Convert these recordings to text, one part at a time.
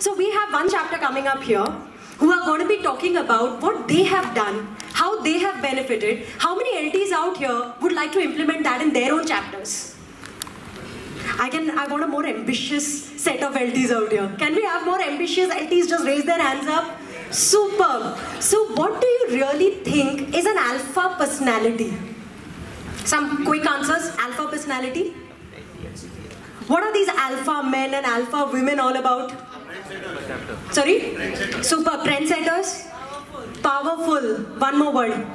So we have one chapter coming up here who are going to be talking about what they have done, how they have benefited, how many LTs out here would like to implement that in their own chapters. I want a more ambitious set of LTs out here. Can we have more ambitious LTs just raise their hands up? Superb. So what do you really think is an alpha personality? Some quick answers. Alpha personality. What are these alpha men and alpha women all about? Sorry? Trendsetter. Super. Trendsetters? Powerful. Powerful. One more word.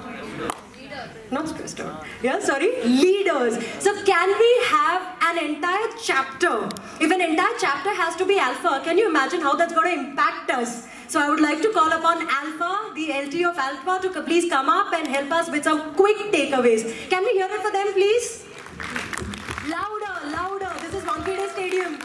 Not twister. Yeah, sorry. Leaders. So can we have an entire chapter? If an entire chapter has to be alpha, can you imagine how that's going to impact us? So I would like to call upon Alpha, the LT of Alpha, to please come up and help us with some quick takeaways. Can we hear it for them, please? Louder, louder. This is Wankhede Stadium.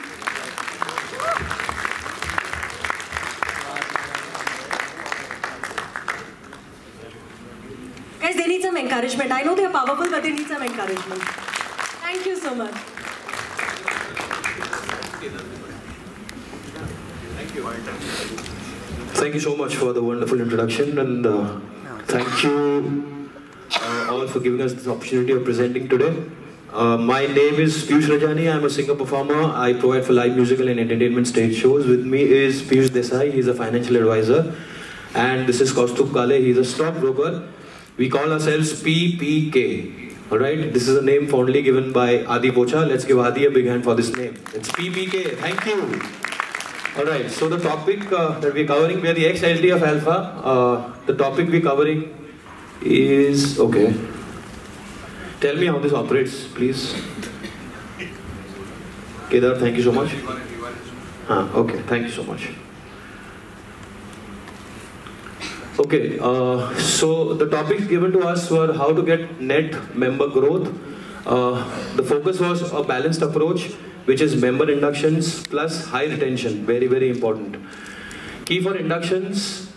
Guys, they need some encouragement. I know they are powerful, but they need some encouragement. Thank you so much. Thank you. Thank you so much for the wonderful introduction, and thank you all for giving us this opportunity of presenting today. My name is Piyush Rajani. I'm a singer performer. I provide for live musical and entertainment stage shows. With me is Piyush Desai. He's a financial advisor, and this is Kaustubh Kale. He's a stockbroker. We call ourselves PPK, alright? This is a name fondly given by Adi Bocha. Let's give Adi a big hand for this name. It's PPK, thank you. Alright, so the topic that we're covering, we're the ex-LT of Alpha. The topic we're covering is, okay. Tell me how this operates, please. Kedar, thank you so much. Okay, thank you so much. Okay, so the topics given to us were how to get net member growth. The focus was a balanced approach, which is member inductions plus high retention, very, very important. Key for inductions,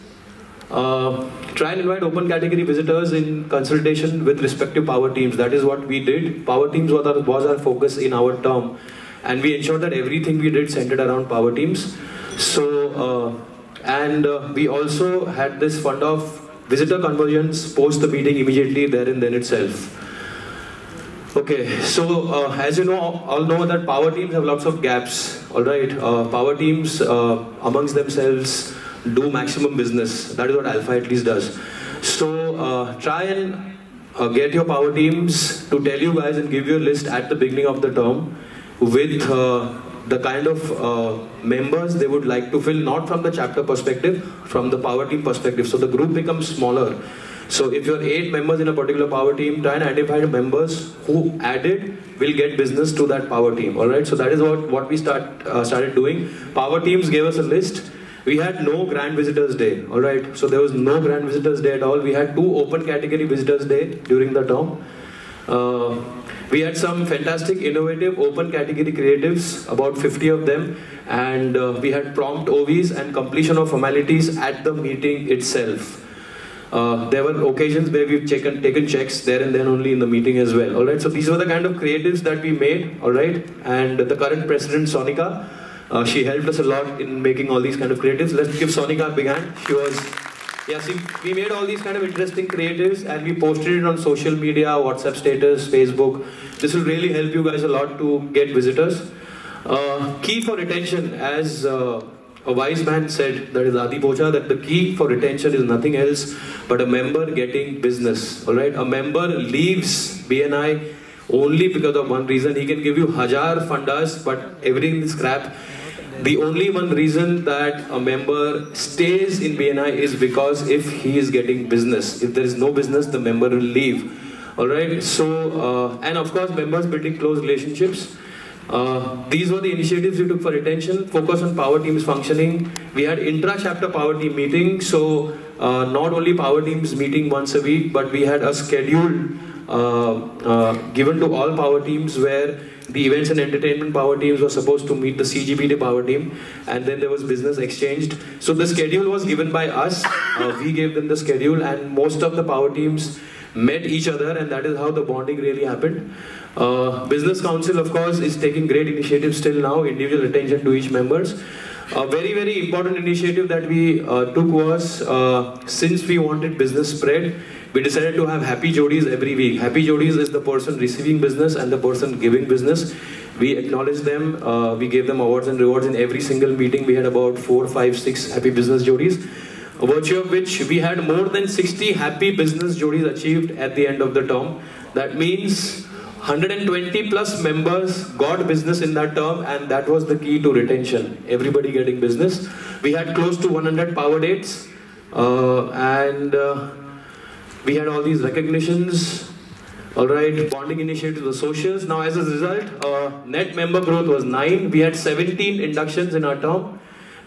try and invite open category visitors in consultation with respective power teams. That is what we did. Power teams was our focus in our term, and we ensured that everything we did centered around power teams. So, we also had this fund of visitor conversions post the meeting immediately there and then itself. Okay, so as you know, all know that power teams have lots of gaps, alright. Power teams amongst themselves do maximum business. That is what Alpha at least does. So try and get your power teams to tell you guys and give you a list at the beginning of the term with the kind of members they would like to fill, not from the chapter perspective, from the power team perspective. So the group becomes smaller. So if you're 8 members in a particular power team, try and identify the members who added will get business to that power team. All right. So that is what we started doing. Power teams gave us a list. We had no Grand Visitors Day. All right. So there was no Grand Visitors Day at all. We had 2 open category Visitors Day during the term. We had some fantastic, innovative, open category creatives, about 50 of them, and we had prompt OVs and completion of formalities at the meeting itself. There were occasions where we've taken checks there and then only in the meeting as well. All right, so these were the kind of creatives that we made, all right, and the current president, Sonika, she helped us a lot in making all these kind of creatives. Let's give Sonika a big hand. She was... Yeah, see, we made all these kind of interesting creatives and we posted it on social media, WhatsApp status, Facebook. This will really help you guys a lot to get visitors. Key for retention, as a wise man said, that is Adi Bocha, that the key for retention is nothing else but a member getting business. All right, a member leaves BNI only because of one reason. He can give you 1000 fundas, but everything is crap. The only one reason that a member stays in BNI is because if he is getting business. If there is no business, the member will leave. Alright, so, and of course, members building close relationships. These were the initiatives we took for retention, focus on power teams functioning. We had intra-chapter power team meetings, so not only power teams meeting once a week, but we had a schedule given to all power teams where the events and entertainment power teams were supposed to meet the CGPT power team, and then there was business exchanged. So the schedule was given by us, we gave them the schedule, and most of the power teams met each other, and that is how the bonding really happened. Business Council, of course, is taking great initiatives till now, individual attention to each members. A very, very important initiative that we took was, since we wanted business spread, we decided to have happy jodis every week. Happy jodis is the person receiving business and the person giving business. We acknowledged them, we gave them awards and rewards in every single meeting. We had about 4, 5, 6 happy business jodis, a virtue of which we had more than 60 happy business jodis achieved at the end of the term. That means 120 plus members got business in that term, and that was the key to retention, everybody getting business. We had close to 100 power dates, and we had all these recognitions, alright, bonding initiatives were socials. Now as a result, net member growth was 9, we had 17 inductions in our term.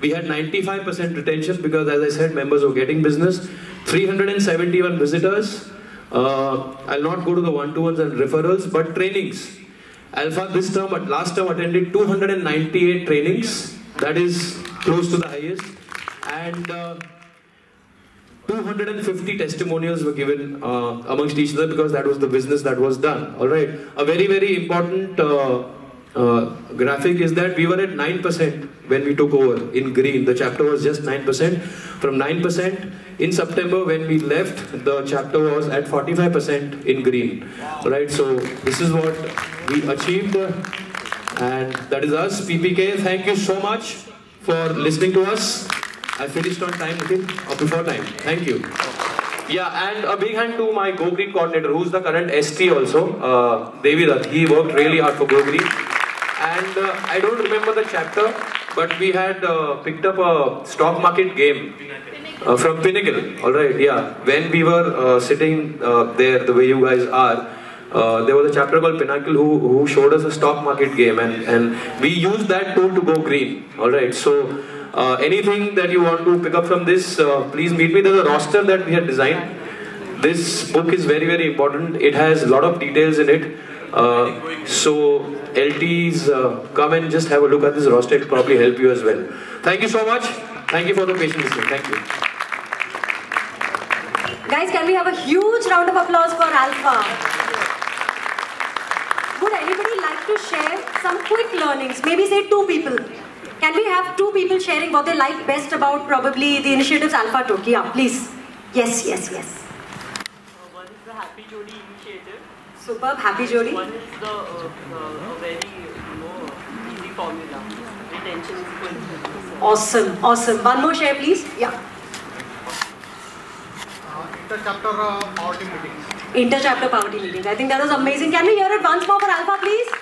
We had 95% retention because, as I said, members were getting business, 371 visitors. I'll not go to the one-to-ones and referrals, but trainings. Alpha this term, but last term attended 298 trainings. That is close to the highest. And 250 testimonials were given amongst each other because that was the business that was done. All right. A very, very important graphic is that we were at 9% when we took over in green. The chapter was just 9%. From 9% in September when we left, the chapter was at 45% in green. Wow. Right, so this is what we achieved, and that is us. PPK, thank you so much for listening to us. I finished on time, okay? Or before time. Thank you. Yeah, and a big hand to my Go Green coordinator, who's the current ST also, Devi Rath. He worked really hard for Go Green. And I don't remember the chapter, but we had picked up a stock market game from Pinnacle. Alright, yeah. When we were sitting there, the way you guys are, there was a chapter called Pinnacle who showed us a stock market game, and we used that tool to go green. Alright, so anything that you want to pick up from this, please meet me. There's a roster that we had designed. This book is very, very important. It has a lot of details in it. So LTs, come and just have a look at this roster. It will probably help you as well. Thank you so much. Thank you for the patient listening. Thank you. Guys, can we have a huge round of applause for Alpha? Would anybody like to share some quick learnings? Maybe say 2 people. Can we have 2 people sharing what they like best about probably the initiatives Alpha took? Yeah, please. Yes, yes, yes. One is the Happy Jodi initiative. Superb, Happy Jodi. One is the very easy formula. Retention is good. Awesome, awesome. One more share, please. Yeah. Interchapter poverty meetings. Interchapter poverty meetings. I think that was amazing. Can we hear it once more for Alpha, please?